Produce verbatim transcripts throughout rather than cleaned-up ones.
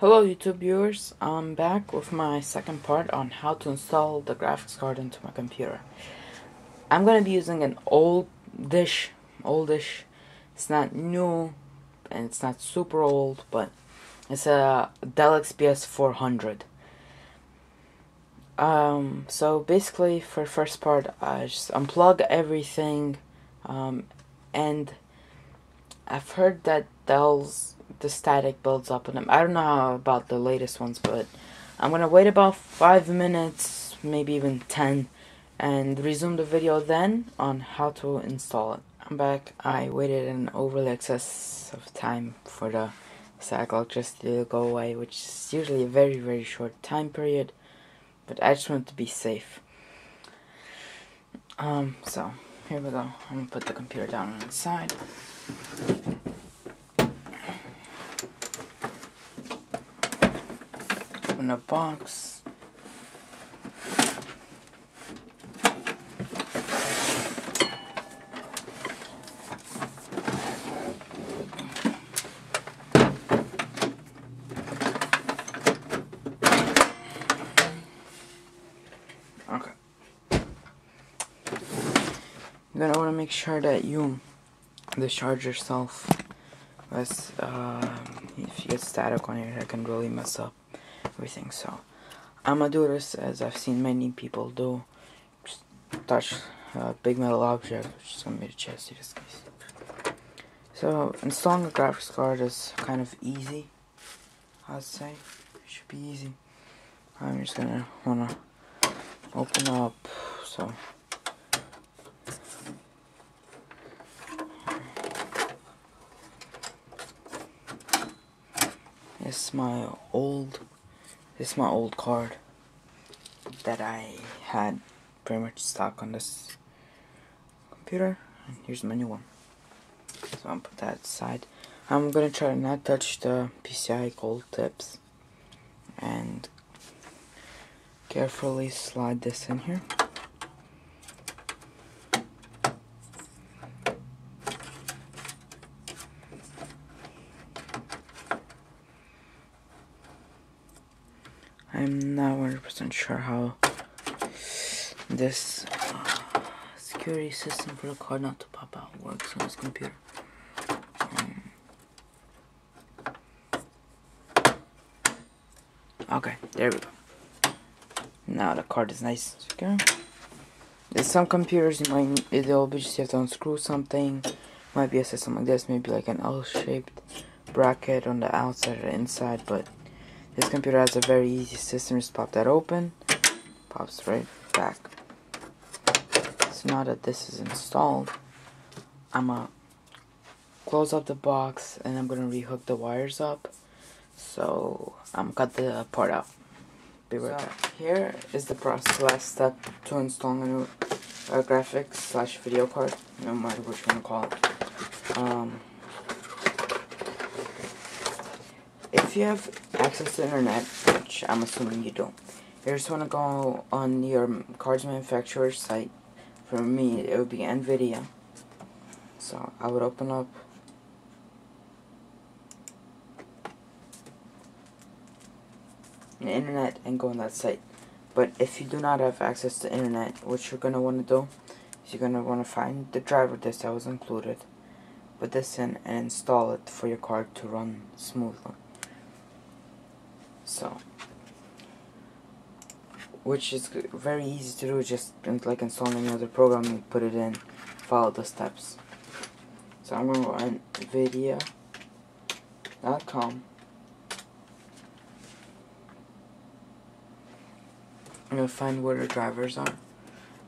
Hello YouTube viewers, I'm back with my second part on how to install the graphics card into my computer. I'm going to be using an oldish, oldish, it's not new and it's not super old, but it's a Dell X P S four hundred. Um, so basically for the first part, I just unplug everything, um, and I've heard that Dell's the static builds up in them. I don't know how about the latest ones, but I'm gonna wait about five minutes, maybe even ten, and resume the video then on how to install it. I'm back. I waited an overly excess of time for the static electricity to go away, which is usually a very very short time period, but I just want to be safe. Um, so here we go. I'm gonna put the computer down on the side. A box. Okay. You're gonna want to make sure that you discharge yourself. As, uh, if you get static on it, it can really mess up everything. So I'm gonna do this as I've seen many people do, just touch a big metal object, which is gonna be the chest in this case. So installing a graphics card is kind of easy, I'd say. It should be easy. I'm just gonna wanna open up, so this is my old This is my old card that I had pretty much stock on this computer, and here's my new one. So I'll put that aside. I'm gonna try to not touch the P C I gold tips and carefully slide this in here. I'm not one hundred percent sure how this uh, security system for the card not to pop out works on this computer. Um, okay, there we go. Now the card is nice and secure. There's some computers you might, they'll be just have to unscrew something. Might be a system like this, maybe like an L-shaped bracket on the outside or the inside, but this computer has a very easy system. Just pop that open, pops right back. So now that this is installed, I'm gonna close up the box and I'm gonna rehook the wires up. So I'm cut the part out. Be right so, back. Here is the process, last step to installing a new uh, graphics slash video card, no matter what you wanna call it. Um, If you have access to the internet, which I'm assuming you don't, you just want to go on your card's manufacturer's site. For me, it would be NVIDIA. So I would open up the internet and go on that site. But if you do not have access to the internet, what you're going to want to do is you're going to want to find the driver disk that was included, put this in, and install it for your card to run smoothly. So, which is very easy to do, just like installing another program and put it in, follow the steps. So I'm going to go on NVIDIA dot com. I'm going to find where the drivers are,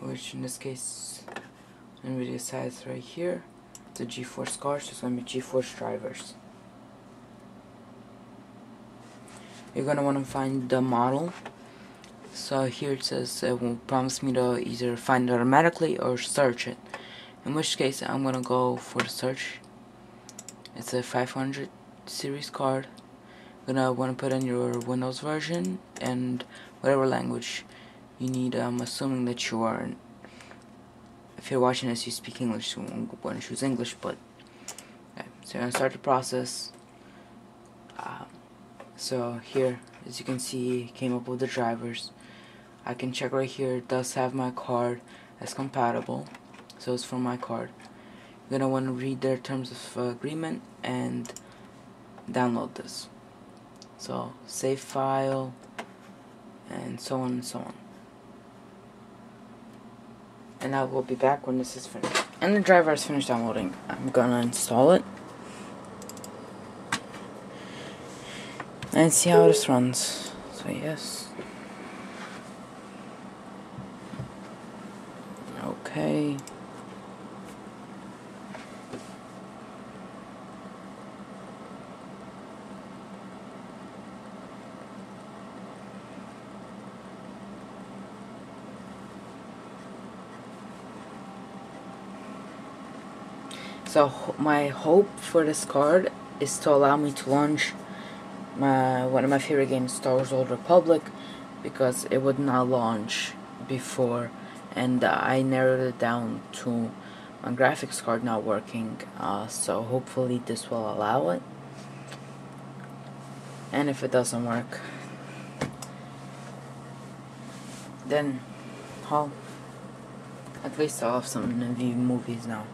which in this case, NVIDIA says right here, the GeForce card, so it's going to be GeForce drivers. You're gonna want to find the model. So here it says it will promise me to either find it automatically or search it, in which case I'm gonna go for the search. It's a five hundred series card. You're gonna want to put in your Windows version and whatever language you need. I'm assuming that you are, if you're watching this, you speak English, so you won't want to choose English, but okay. So you're gonna start the process. So here, as you can see, came up with the drivers. I can check right here, it does have my card as compatible, so it's for my card. You're gonna want to read their terms of agreement and download this. So save file and so on and so on. And I will be back when this is finished. And the driver is finished downloading. I'm gonna install it and see how this runs. So yes. Okay. So my hope for this card is to allow me to launch my one of my favorite games, Star Wars Old Republic, because it would not launch before, and I narrowed it down to my graphics card not working, uh, so hopefully this will allow it. And if it doesn't work, then I'll at least I'll have some N V I D I A movies now.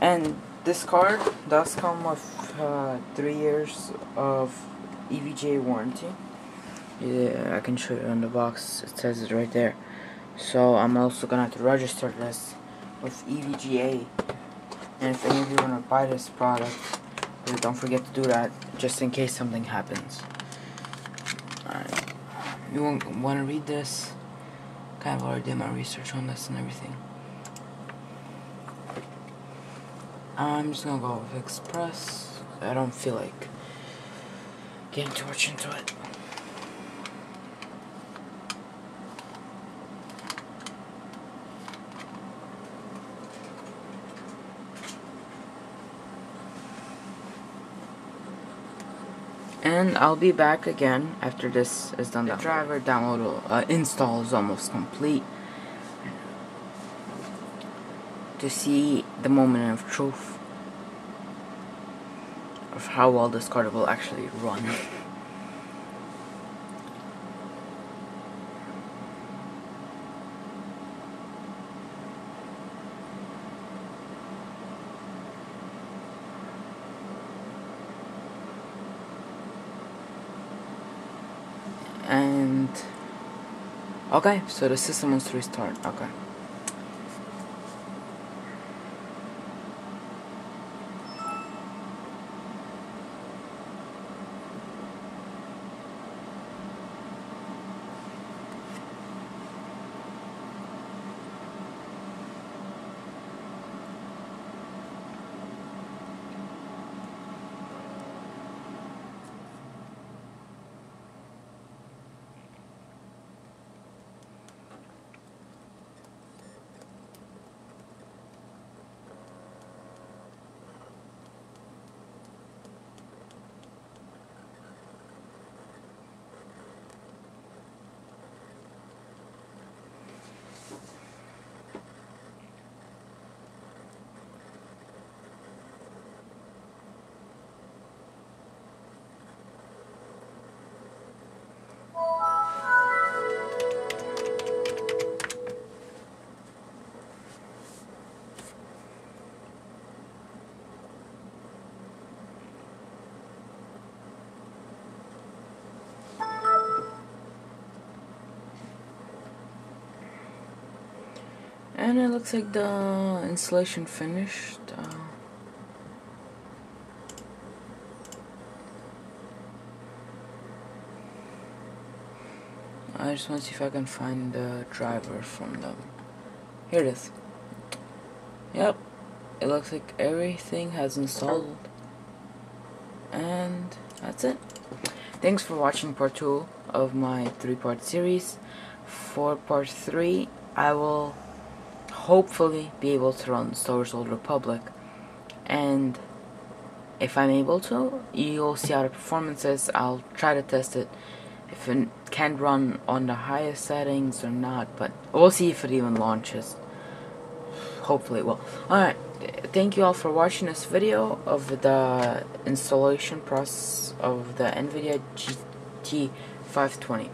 And this card does come with uh, three years of E V G A warranty. Yeah, I can show you on the box. It says it right there. So I'm also gonna have to register this with E V G A. And if any of you wanna buy this product, don't forget to do that, just in case something happens. Alright. You won't wanna read this. Kind of already did my research on this and everything. I'm just gonna go with Express. I don't feel like getting too much into it. And I'll be back again after this is done. The driver download uh, install is almost complete. To see the moment of truth of how well this card will actually run. And okay, so the system wants to restart. Okay. And it looks like the installation finished. Uh, I just want to see if I can find the driver from them. Here it is. Yep, it looks like everything has installed. And that's it. Thanks for watching part two of my three-part series. For part three, I will hopefully be able to run Star Wars Old Republic, and if I'm able to, you'll see how the performance is. I'll try to test it if it can run on the highest settings or not, but we'll see if it even launches. Hopefully it will. Alright. thank you all for watching this video of the installation process of the NVIDIA G T five twenty.